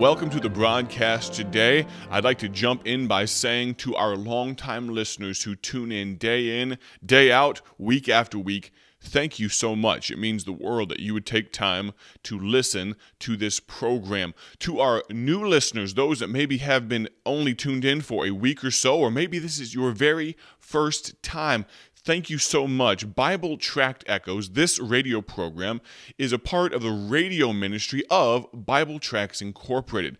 Welcome to the broadcast today. I'd like to jump in by saying to our longtime listeners who tune in, day out, week after week, thank you so much. It means the world that you would take time to listen to this program. To our new listeners, those that maybe have been only tuned in for a week or so, or maybe this is your very first time, thank you so much. Bible Tract Echoes, this radio program, is a part of the radio ministry of Bible Tracts Incorporated.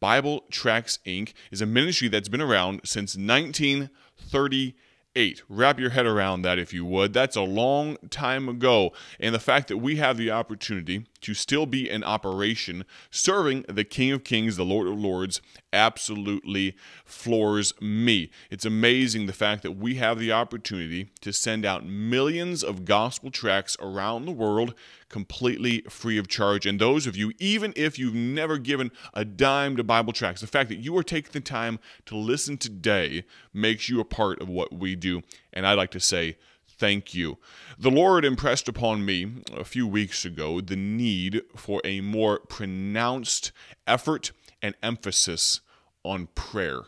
Bible Tracts, Inc. is a ministry that's been around since 1938. Wrap your head around that if you would. That's a long time ago. And the fact that we have the opportunity to still be in operation, serving the King of Kings, the Lord of Lords, absolutely floors me. It's amazing the fact that we have the opportunity to send out millions of gospel tracts around the world completely free of charge. And those of you, even if you've never given a dime to Bible Tracts, the fact that you are taking the time to listen today makes you a part of what we do. And I'd like to say thank you. The Lord impressed upon me a few weeks ago the need for a more pronounced effort and emphasis on prayer.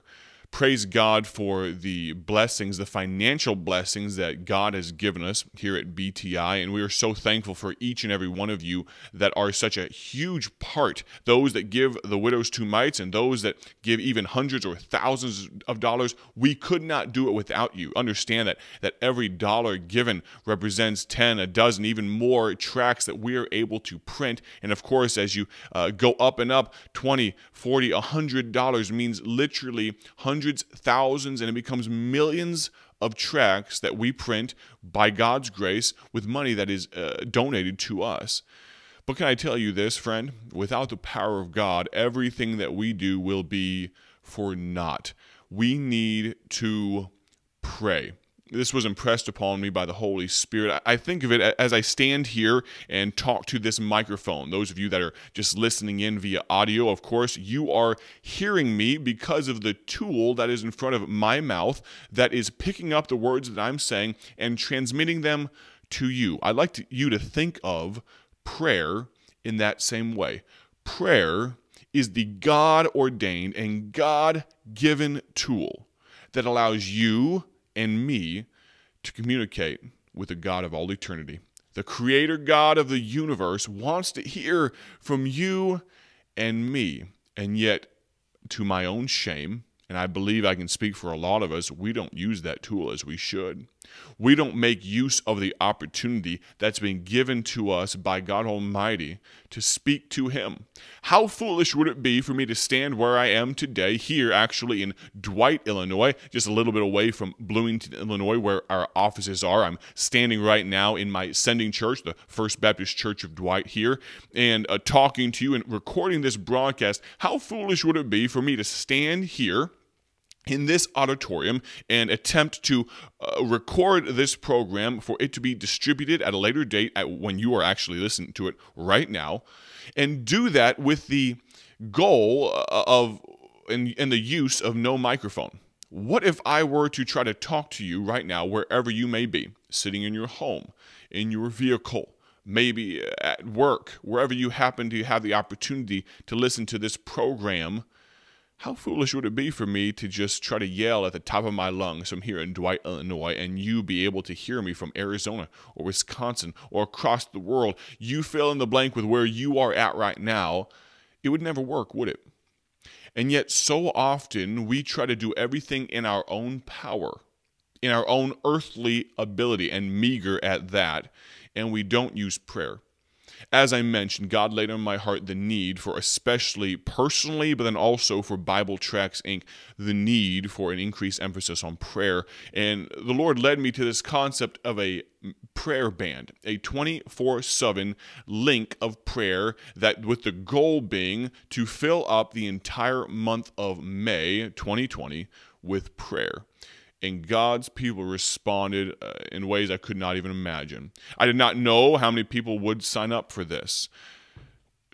Praise God for the blessings, the financial blessings that God has given us here at BTI, and we are so thankful for each and every one of you that are such a huge part, those that give the widow's two mites and those that give even hundreds or thousands of dollars. We could not do it without you. Understand that every dollar given represents 10, a dozen, even more tracts that we are able to print, and of course, as you go up and up, $20, $40, $100 means literally hundreds, thousands, and it becomes millions of tracts that we print by God's grace with money that is donated to us. But can I tell you this, friend? Without the power of God, everything that we do will be for naught. We need to pray. This was impressed upon me by the Holy Spirit. I think of it as I stand here and talk to this microphone. Those of you that are just listening in via audio, of course, you are hearing me because of the tool that is in front of my mouth that is picking up the words that I'm saying and transmitting them to you. I'd like you to think of prayer in that same way. Prayer is the God-ordained and God-given tool that allows you and me to communicate with the God of all eternity. The Creator God of the universe wants to hear from you and me. And yet, to my own shame, and I believe I can speak for a lot of us, we don't use that tool as we should. We don't make use of the opportunity that's been given to us by God Almighty to speak to Him. How foolish would it be for me to stand where I am today, here actually in Dwight, Illinois, just a little bit away from Bloomington, Illinois, where our offices are. I'm standing right now in my sending church, the First Baptist Church of Dwight here, and talking to you and recording this broadcast. How foolish would it be for me to stand here in this auditorium and attempt to record this program for it to be distributed at a later date when you are actually listening to it right now, and do that with the goal of and the use of no microphone? What if I were to try to talk to you right now, wherever you may be, sitting in your home, in your vehicle, maybe at work, wherever you happen to have the opportunity to listen to this program? How foolish would it be for me to just try to yell at the top of my lungs from here in Dwight, Illinois, and you be able to hear me from Arizona or Wisconsin or across the world? You fill in the blank with where you are at right now. It would never work, would it? And yet so often we try to do everything in our own power, in our own earthly ability, and meager at that, and we don't use prayer. As I mentioned, God laid on my heart the need for, especially personally, but then also for Bible Tracts, Inc., the need for an increased emphasis on prayer. And the Lord led me to this concept of a prayer band, a 24/7 link of prayer, that with the goal being to fill up the entire month of May 2020 with prayer. And God's people responded in ways I could not even imagine. I did not know how many people would sign up for this.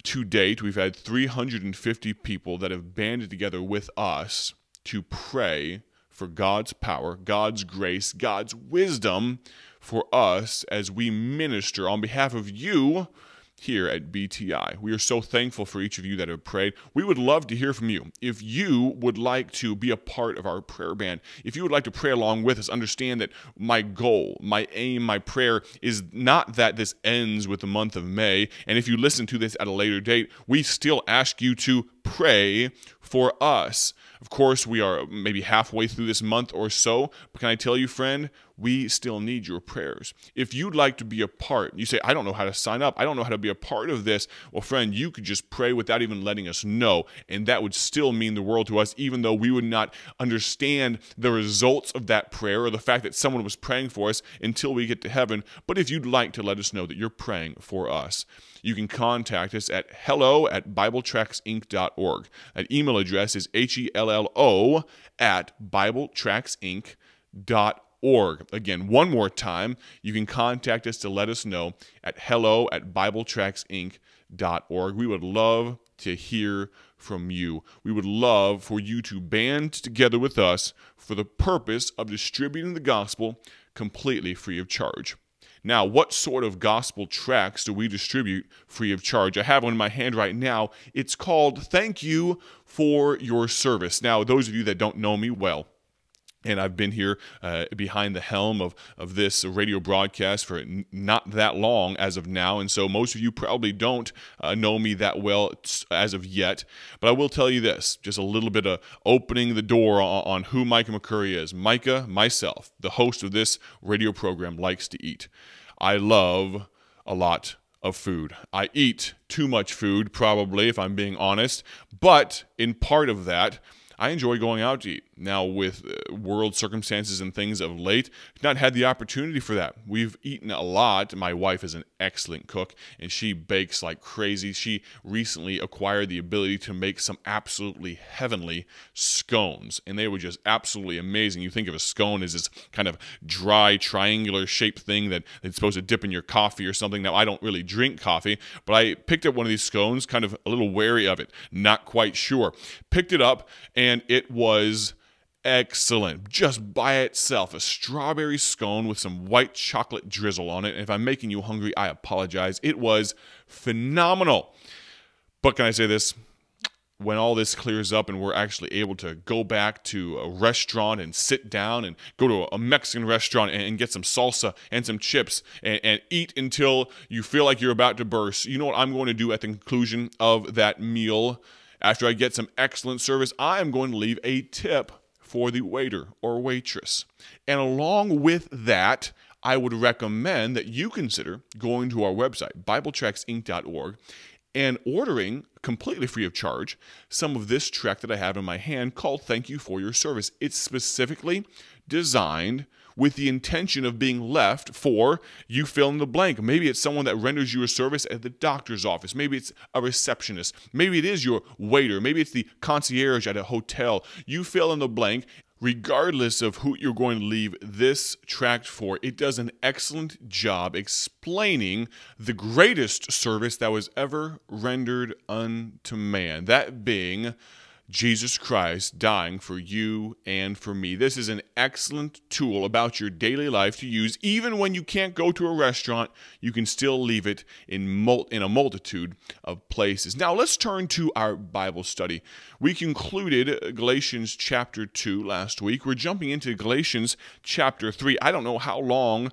To date, we've had 350 people that have banded together with us to pray for God's power, God's grace, God's wisdom for us as we minister on behalf of you here at BTI. We are so thankful for each of you that have prayed. We would love to hear from you. If you would like to be a part of our prayer band, if you would like to pray along with us, understand that my goal, my aim, my prayer is not that this ends with the month of May. And if you listen to this at a later date, we still ask you to pray for us. Of course, we are maybe halfway through this month or so, but can I tell you, friend, we still need your prayers. If you'd like to be a part, you say, I don't know how to sign up, I don't know how to be a part of this. Well, friend, you could just pray without even letting us know, and that would still mean the world to us, even though we would not understand the results of that prayer or the fact that someone was praying for us until we get to heaven. But if you'd like to let us know that you're praying for us, you can contact us at hello@BibleTractsInc.org. That email address is hello@BibleTractsInc.org. Again, one more time, you can contact us to let us know at hello@BibleTractsInc.org. We would love to hear from you. We would love for you to band together with us for the purpose of distributing the gospel completely free of charge. Now, what sort of gospel tracts do we distribute free of charge? I have one in my hand right now. It's called Thank You for Your Service. Now, those of you that don't know me well, and I've been here behind the helm of this radio broadcast for not that long as of now, and so most of you probably don't know me that well as of yet, but I will tell you this, just a little bit of opening the door on who Micah McCurry is. Micah, myself, the host of this radio program, likes to eat. I love a lot of food. I eat too much food, probably, if I'm being honest, but in part of that, I enjoy going out to eat. Now, with world circumstances and things of late, I've not had the opportunity for that. We've eaten a lot. My wife is an excellent cook, and she bakes like crazy. She recently acquired the ability to make some absolutely heavenly scones, and they were just absolutely amazing. You think of a scone as this kind of dry, triangular-shaped thing that it's supposed to dip in your coffee or something. Now, I don't really drink coffee, but I picked up one of these scones, kind of a little wary of it, not quite sure. Picked it up, and it was excellent. Just by itself, a strawberry scone with some white chocolate drizzle on it. And if I'm making you hungry, I apologize. It was phenomenal. But can I say this? When all this clears up and we're actually able to go back to a restaurant and sit down and go to a Mexican restaurant and get some salsa and some chips and eat until you feel like you're about to burst, you know what I'm going to do at the conclusion of that meal? After I get some excellent service, I am going to leave a tip for the waiter or waitress. And along with that, I would recommend that you consider going to our website, BibleTractsInc.org, and ordering, completely free of charge, some of this tract that I have in my hand called Thank You for Your Service. It's specifically designed with the intention of being left for you fill in the blank. Maybe it's someone that renders you a service at the doctor's office. Maybe it's a receptionist. Maybe it is your waiter. Maybe it's the concierge at a hotel. You fill in the blank. Regardless of who you're going to leave this tract for, it does an excellent job explaining the greatest service that was ever rendered unto man, that being Jesus Christ dying for you and for me. This is an excellent tool about your daily life to use. Even when you can't go to a restaurant, you can still leave it in a multitude of places. Now, let's turn to our Bible study. We concluded Galatians chapter 2 last week. We're jumping into Galatians chapter 3. I don't know how long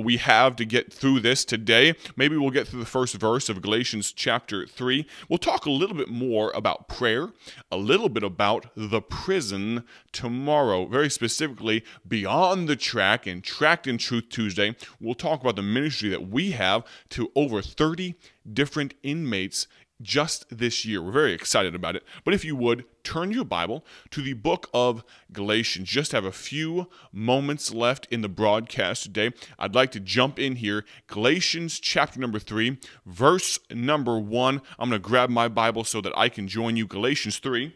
we have to get through this today. Maybe we'll get through the first verse of Galatians chapter 3. We'll talk a little bit more about prayer, a little bit about the prison tomorrow, very specifically Beyond the Track and Tract in Truth Tuesday. We'll talk about the ministry that we have to over 30 different inmates just this year. We're very excited about it. But if you would, turn your Bible to the book of Galatians. Just have a few moments left in the broadcast today. I'd like to jump in here. Galatians chapter number 3, verse number 1. I'm going to grab my Bible so that I can join you. Galatians 3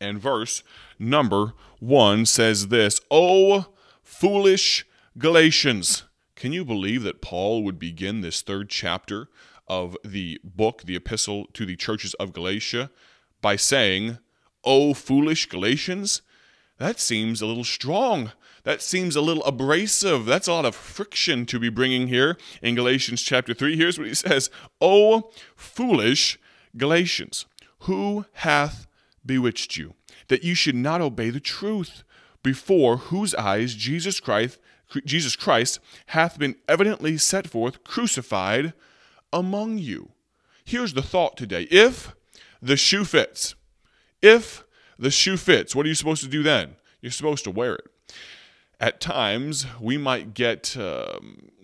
and verse number 1 says this: "O foolish Galatians." Can you believe that Paul would begin this third chapter of the book, the epistle to the churches of Galatia, by saying, "O foolish Galatians"? That seems a little strong. That seems a little abrasive. That's a lot of friction to be bringing here in Galatians chapter 3. Here's what he says, "O foolish Galatians, who hath bewitched you, that you should not obey the truth, before whose eyes Jesus Christ hath been evidently set forth, crucified among you." Here's the thought today. If the shoe fits, what are you supposed to do then? You're supposed to wear it. At times, we might get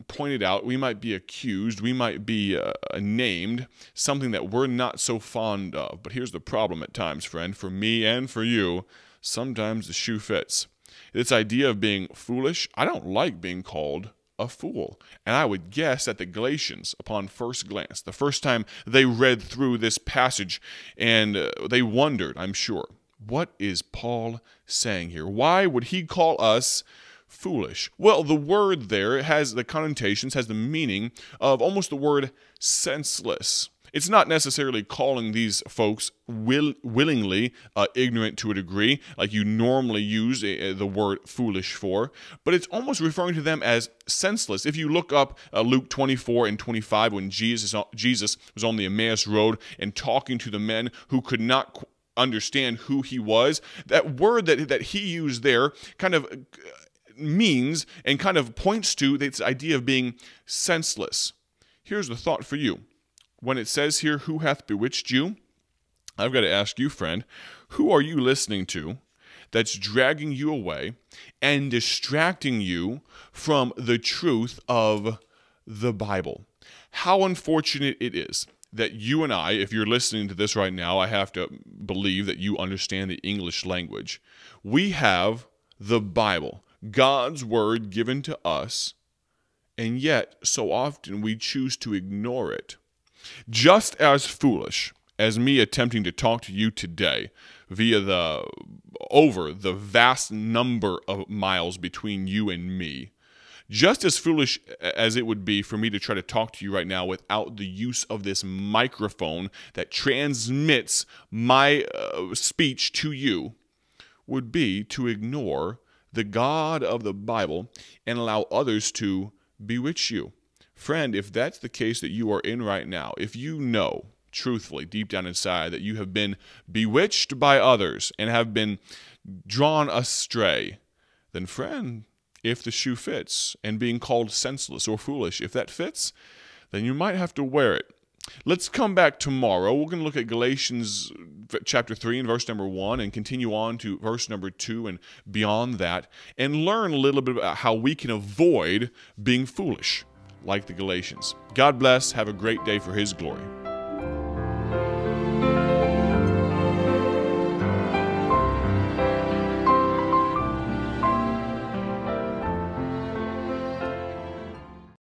pointed out, we might be accused, we might be named, something that we're not so fond of. But here's the problem at times, friend, for me and for you, sometimes the shoe fits. This idea of being foolish, I don't like being called a fool. And I would guess that the Galatians, upon first glance, the first time they read through this passage, and they wondered, I'm sure, what is Paul saying here? Why would he call us foolish? Well, the word there has the connotations, has the meaning of almost the word senseless. It's not necessarily calling these folks willingly ignorant to a degree, like you normally use the word foolish for, but it's almost referring to them as senseless. If you look up Luke 24 and 25, when Jesus was on the Emmaus Road and talking to the men who could not understand who he was, that word that he used there kind of means and kind of points to this idea of being senseless. Here's the thought for you. When it says here, "Who hath bewitched you?" I've got to ask you, friend, who are you listening to that's dragging you away and distracting you from the truth of the Bible? How unfortunate it is that you and I, if you're listening to this right now, I have to believe that you understand the English language. We have the Bible, God's word given to us, and yet so often we choose to ignore it. Just as foolish as me attempting to talk to you today via the vast number of miles between you and me, just as foolish as it would be for me to try to talk to you right now without the use of this microphone that transmits my speech to you, would be to ignore the God of the Bible and allow others to bewitch you. Friend, if that's the case that you are in right now, if you know, truthfully, deep down inside, that you have been bewitched by others and have been drawn astray, then friend, if the shoe fits, and being called senseless or foolish, if that fits, then you might have to wear it. Let's come back tomorrow. We're going to look at Galatians chapter 3 and verse number 1 and continue on to verse number 2 and beyond that, and learn a little bit about how we can avoid being foolish like the Galatians. God bless. Have a great day for His glory.